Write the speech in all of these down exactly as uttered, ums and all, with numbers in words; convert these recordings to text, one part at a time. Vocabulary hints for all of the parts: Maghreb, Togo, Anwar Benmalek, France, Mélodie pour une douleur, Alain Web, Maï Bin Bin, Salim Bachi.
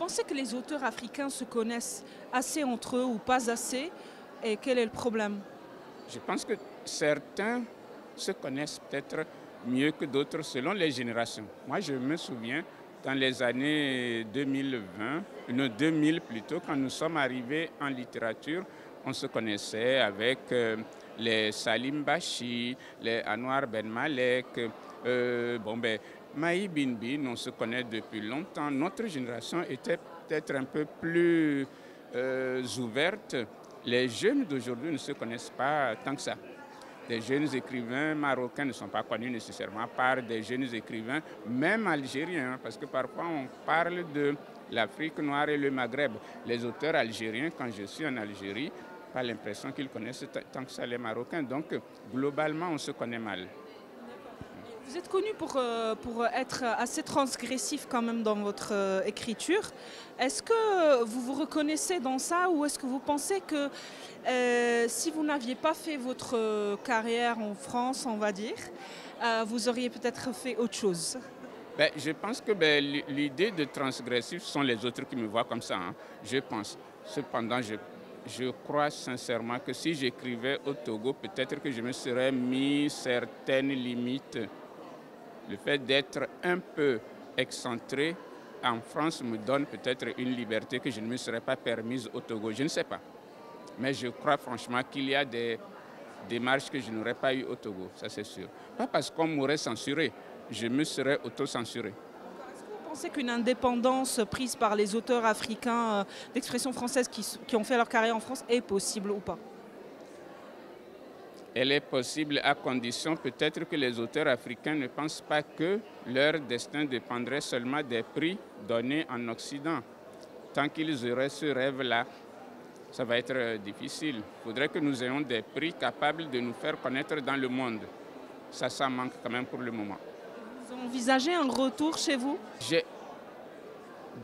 pensez que les auteurs africains se connaissent assez entre eux ou pas assez? Et quel est le problème? Je pense que certains se connaissent peut-être mieux que d'autres selon les générations. Moi, je me souviens, dans les années deux mille vingt, non, deux mille plutôt, quand nous sommes arrivés en littérature, on se connaissait avec euh, les Salim Bachi, les Anwar Benmalek, euh, bon ben, Maï Bin Bin, on se connaît depuis longtemps. Notre génération était peut-être un peu plus euh, ouverte. Les jeunes d'aujourd'hui ne se connaissent pas tant que ça. Des jeunes écrivains marocains ne sont pas connus nécessairement par des jeunes écrivains, même algériens, parce que parfois on parle de l'Afrique noire et le Maghreb. Les auteurs algériens, quand je suis en Algérie, pas l'impression qu'ils connaissent tant que ça les Marocains. Donc globalement, on se connaît mal. Vous êtes connu pour, euh, pour être assez transgressif quand même dans votre euh, écriture. Est-ce que vous vous reconnaissez dans ça ou est-ce que vous pensez que euh, si vous n'aviez pas fait votre euh, carrière en France, on va dire, euh, vous auriez peut-être fait autre chose? Ben, je pense que ben, l'idée de transgressif sont les autres qui me voient comme ça, hein, je pense. Cependant, je, je crois sincèrement que si j'écrivais au Togo, peut-être que je me serais mis certaines limites. Le fait d'être un peu excentré en France me donne peut-être une liberté que je ne me serais pas permise au Togo. Je ne sais pas. Mais je crois franchement qu'il y a des démarches que je n'aurais pas eues au Togo, ça c'est sûr. Pas parce qu'on m'aurait censuré, je me serais auto-censuré. Est-ce que vous pensez qu'une indépendance prise par les auteurs africains d'expression française qui, qui ont fait leur carrière en France est possible ou pas? Elle est possible à condition peut-être que les auteurs africains ne pensent pas que leur destin dépendrait seulement des prix donnés en Occident. Tant qu'ils auraient ce rêve-là, ça va être difficile. Il faudrait que nous ayons des prix capables de nous faire connaître dans le monde. Ça, ça manque quand même pour le moment. Vous envisagez un retour chez vous? J'ai...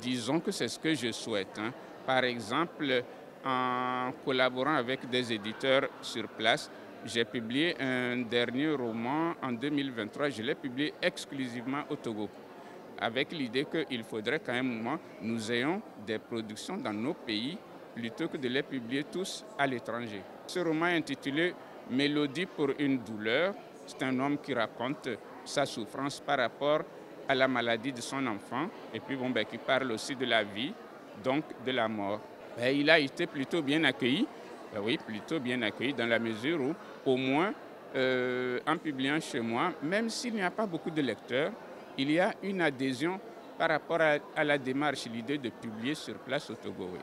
Disons que c'est ce que je souhaite, hein. Par exemple, en collaborant avec des éditeurs sur place, j'ai publié un dernier roman en deux mille vingt-trois, je l'ai publié exclusivement au Togo, avec l'idée qu'il faudrait qu'à un moment, nous ayons des productions dans nos pays plutôt que de les publier tous à l'étranger. Ce roman est intitulé « Mélodie pour une douleur ». C'est un homme qui raconte sa souffrance par rapport à la maladie de son enfant et puis bon, ben, qui parle aussi de la vie, donc de la mort. Ben, il a été plutôt bien accueilli. Ben oui, plutôt bien accueilli dans la mesure où, au moins, euh, en publiant chez moi, même s'il n'y a pas beaucoup de lecteurs, il y a une adhésion par rapport à, à la démarche, l'idée de publier sur place au Togo. Oui.